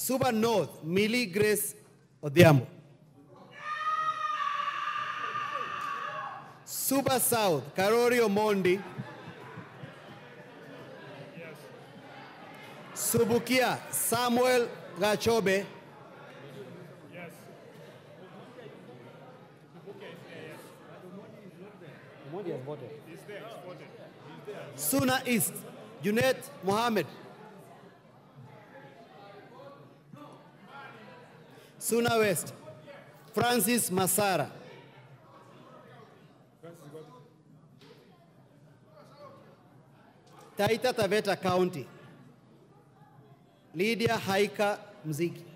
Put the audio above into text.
Suba North, Millie Grace Odeamo. Suba South, Carolio Mondi. Yes. Subukia, Samuel Gachobe. Yes. Suna East, Junet Mohamed. Suna West, Francis Masara. Taita Taveta County, Lydia Haika Mziki.